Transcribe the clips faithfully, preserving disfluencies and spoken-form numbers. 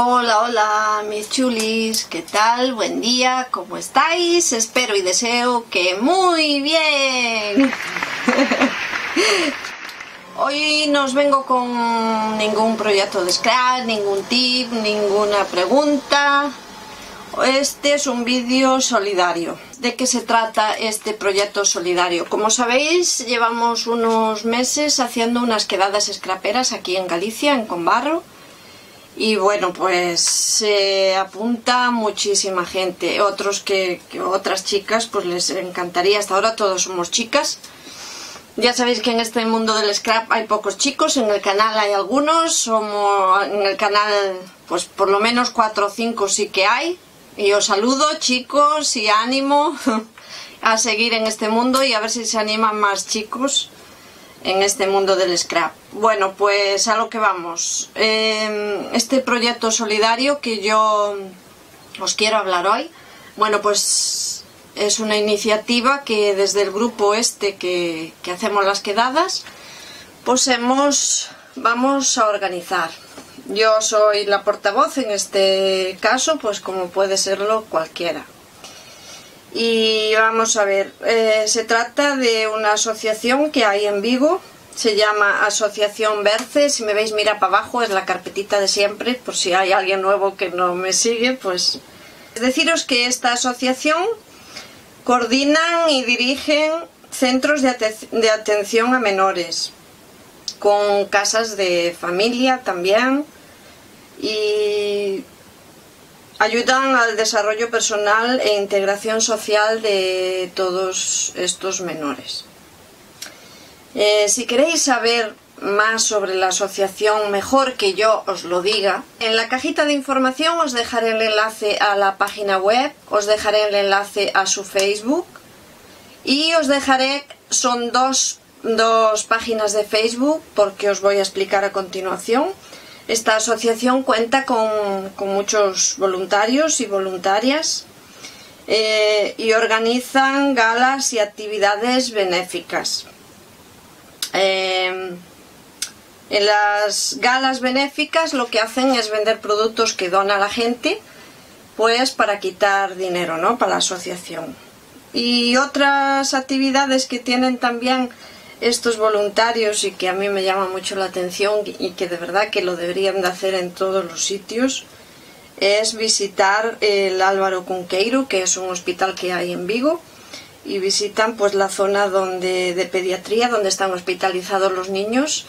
Hola, hola mis chulis, ¿qué tal? Buen día, ¿cómo estáis? Espero y deseo que muy bien. Hoy no os vengo con ningún proyecto de scrap, ningún tip, ninguna pregunta. Este es un vídeo solidario. ¿De qué se trata este proyecto solidario? Como sabéis, llevamos unos meses haciendo unas quedadas scraperas aquí en Galicia, en Combarro. Y bueno, pues se eh, apunta muchísima gente. Otros que, que otras chicas, pues les encantaría. Hasta ahora todos somos chicas. Ya sabéis que en este mundo del scrap hay pocos chicos. En el canal hay algunos. Somos, en el canal, pues por lo menos cuatro o cinco sí que hay. Y os saludo, chicos, y ánimo a seguir en este mundo y a ver si se animan más chicos en este mundo del scrap. Bueno, pues a lo que vamos. Eh, este proyecto solidario que yo os quiero hablar hoy, bueno, pues es una iniciativa que desde el grupo este que, que hacemos las quedadas, pues hemos, vamos a organizar. Yo soy la portavoz en este caso, pues como puede serlo cualquiera. Y vamos a ver, eh, se trata de una asociación que hay en Vigo, se llama Asociación Berce. Si me veis, mira para abajo, es la carpetita de siempre, por si hay alguien nuevo que no me sigue, pues... Deciros que esta asociación coordinan y dirigen centros de, ate de atención a menores, con casas de familia también, y... ayudan al desarrollo personal e integración social de todos estos menores. Eh, si queréis saber más sobre la asociación, mejor que yo os lo diga. En la cajita de información os dejaré el enlace a la página web, os dejaré el enlace a su Facebook y os dejaré, son dos, dos páginas de Facebook, porque os voy a explicar a continuación. Esta asociación cuenta con, con muchos voluntarios y voluntarias eh, y organizan galas y actividades benéficas. Eh, en las galas benéficas lo que hacen es vender productos que dona la gente, pues para quitar dinero, ¿no?, para la asociación. Y otras actividades que tienen también estos voluntarios y que a mí me llama mucho la atención y que de verdad que lo deberían de hacer en todos los sitios es visitar el Álvaro Cunqueiro, que es un hospital que hay en Vigo, y visitan pues la zona donde de pediatría donde están hospitalizados los niños.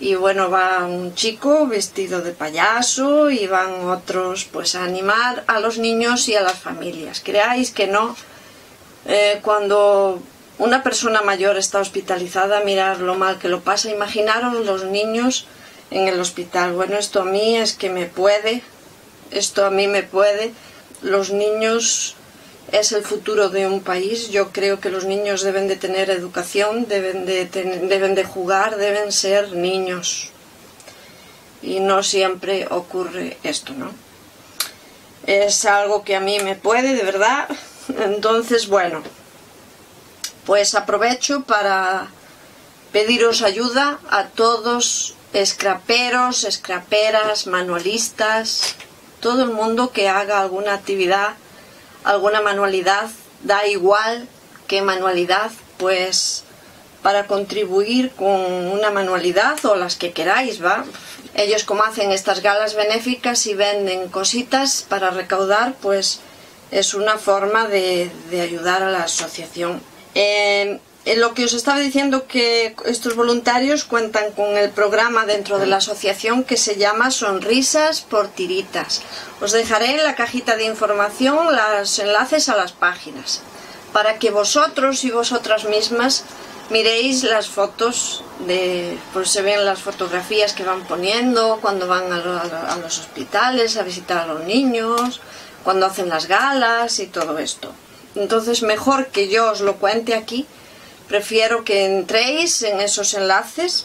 Y bueno, va un chico vestido de payaso y van otros pues a animar a los niños y a las familias. Creáis que no, eh, cuando una persona mayor está hospitalizada, mirad lo mal que lo pasa. Imaginaros los niños en el hospital. Bueno, esto a mí es que me puede, esto a mí me puede. Los niños es el futuro de un país. Yo creo que los niños deben de tener educación, deben de, ten, deben de jugar, deben ser niños. Y no siempre ocurre esto, ¿no? Es algo que a mí me puede, de verdad. Entonces, bueno, pues aprovecho para pediros ayuda a todos, scraperos, scraperas, manualistas, todo el mundo que haga alguna actividad, alguna manualidad, da igual qué manualidad, pues para contribuir con una manualidad o las que queráis, ¿va? Ellos, como hacen estas galas benéficas y venden cositas para recaudar, pues es una forma de, de ayudar a la asociación. Eh, en lo que os estaba diciendo, que estos voluntarios cuentan con el programa dentro de la asociación que se llama Sonrisas por Tiritas. Os dejaré en la cajita de información los enlaces a las páginas para que vosotros y vosotras mismas miréis las fotos de, pues se ven las fotografías que van poniendo cuando van a, lo, a los hospitales a visitar a los niños, cuando hacen las galas y todo esto. Entonces, mejor que yo os lo cuente aquí, prefiero que entréis en esos enlaces.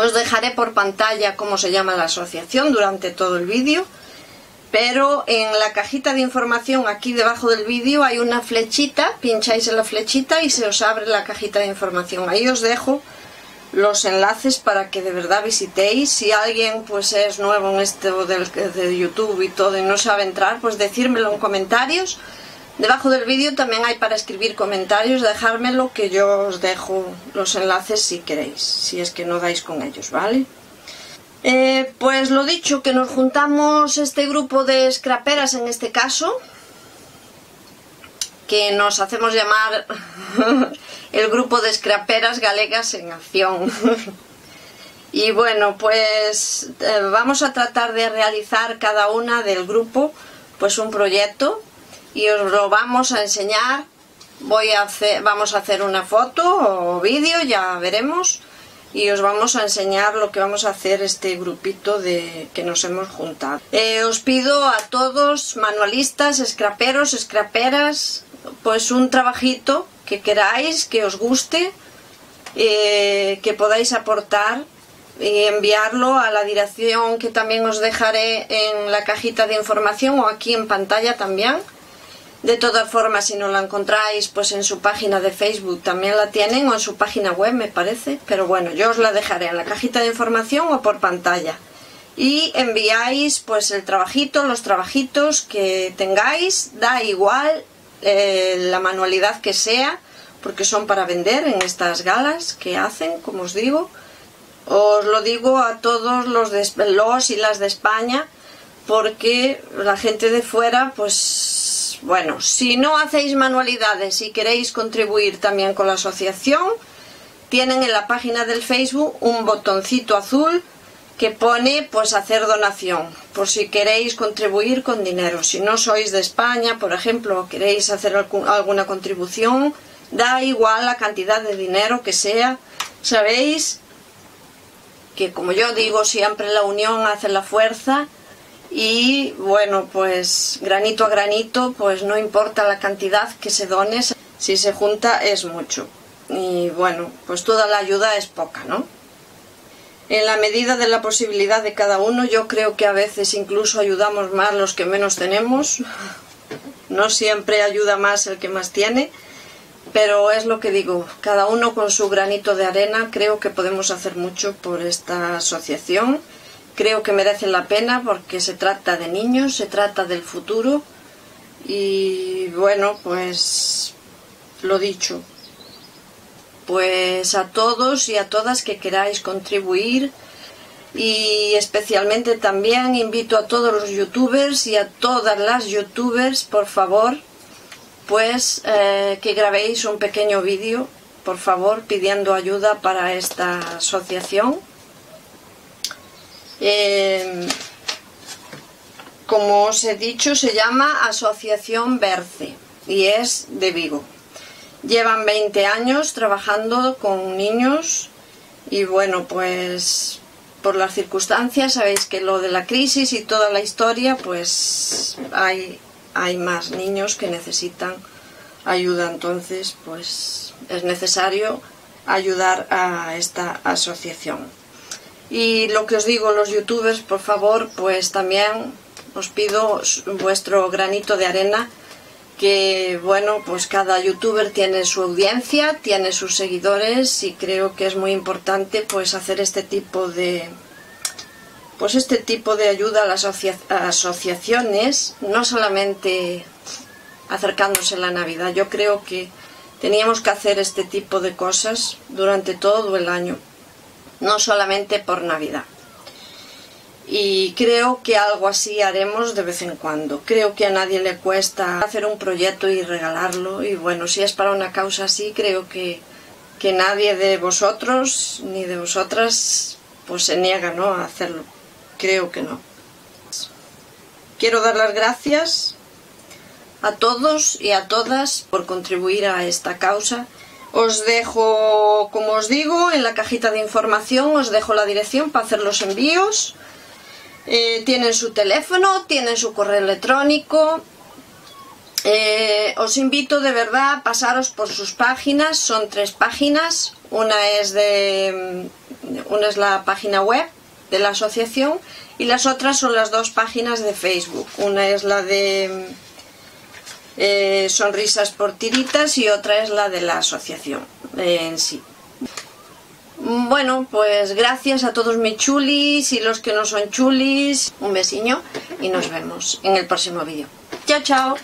Os dejaré por pantalla cómo se llama la asociación durante todo el vídeo, pero en la cajita de información aquí debajo del vídeo hay una flechita, pincháis en la flechita y se os abre la cajita de información. Ahí os dejo los enlaces para que de verdad visitéis. Si alguien pues es nuevo en esto del, de YouTube y todo y no sabe entrar, pues decírmelo en comentarios. Debajo del vídeo también hay para escribir comentarios, dejármelo, que yo os dejo los enlaces si queréis, si es que no dais con ellos, ¿vale? Eh, pues lo dicho, que nos juntamos este grupo de scraperas en este caso, que nos hacemos llamar el grupo de scraperas galegas en acción. Y bueno, pues eh, vamos a tratar de realizar cada una del grupo pues un proyecto y os lo vamos a enseñar. Voy a hacer, vamos a hacer una foto o vídeo, ya veremos, y os vamos a enseñar lo que vamos a hacer este grupito de que nos hemos juntado. Eh, os pido a todos, manualistas, scraperos, scraperas, pues un trabajito que queráis, que os guste, eh, que podáis aportar y enviarlo a la dirección que también os dejaré en la cajita de información o aquí en pantalla también. De todas formas, si no la encontráis, pues en su página de Facebook también la tienen, o en su página web me parece, pero bueno, yo os la dejaré en la cajita de información o por pantalla. Y enviáis pues el trabajito, los trabajitos que tengáis, da igual eh, la manualidad que sea, porque son para vender en estas galas que hacen, como os digo. Os lo digo a todos los, de, los y las de España, porque la gente de fuera pues... Bueno, si no hacéis manualidades y queréis contribuir también con la asociación, tienen en la página del Facebook un botoncito azul que pone pues hacer donación, por si queréis contribuir con dinero. Si no sois de España, por ejemplo, o queréis hacer alguna contribución, da igual la cantidad de dinero que sea. Sabéis que, como yo digo, siempre la unión hace la fuerza. Y bueno, pues granito a granito, pues no importa la cantidad que se done, si se junta es mucho. Y bueno, pues toda la ayuda es poca, ¿no? En la medida de la posibilidad de cada uno, yo creo que a veces incluso ayudamos más los que menos tenemos. No siempre ayuda más el que más tiene, pero es lo que digo, cada uno con su granito de arena, creo que podemos hacer mucho por esta asociación. Creo que merece la pena porque se trata de niños, se trata del futuro y bueno, pues lo dicho. Pues a todos y a todas que queráis contribuir, y especialmente también invito a todos los youtubers y a todas las youtubers, por favor, pues eh, que grabéis un pequeño vídeo, por favor, pidiendo ayuda para esta asociación. Eh, como os he dicho, se llama Asociación Berce y es de Vigo. Llevan veinte años trabajando con niños y bueno, pues por las circunstancias, sabéis que lo de la crisis y toda la historia, pues hay, hay más niños que necesitan ayuda, entonces pues es necesario ayudar a esta asociación. Y lo que os digo, los youtubers, por favor, pues también os pido vuestro granito de arena, que bueno, pues cada youtuber tiene su audiencia, tiene sus seguidores, y creo que es muy importante pues hacer este tipo de pues este tipo de ayuda a las asocia asociaciones, no solamente acercándose a la Navidad. Yo creo que teníamos que hacer este tipo de cosas durante todo el año, no solamente por Navidad, y creo que algo así haremos de vez en cuando. Creo que a nadie le cuesta hacer un proyecto y regalarlo, y bueno, si es para una causa así, creo que, que nadie de vosotros ni de vosotras pues se niega, ¿no?, a hacerlo. Creo que no. Quiero dar las gracias a todos y a todas por contribuir a esta causa. Os dejo, como os digo, en la cajita de información, os dejo la dirección para hacer los envíos. Eh, tienen su teléfono, tienen su correo electrónico. Eh, os invito de verdad a pasaros por sus páginas, son tres páginas. Una es, de, una es la página web de la asociación y las otras son las dos páginas de Facebook. Una es la de... Eh, Sonrisas por Tiritas y otra es la de la asociación eh, en sí. Bueno, pues gracias a todos mis chulis y los que no son chulis. Un besiño y nos vemos en el próximo vídeo. Chao, chao.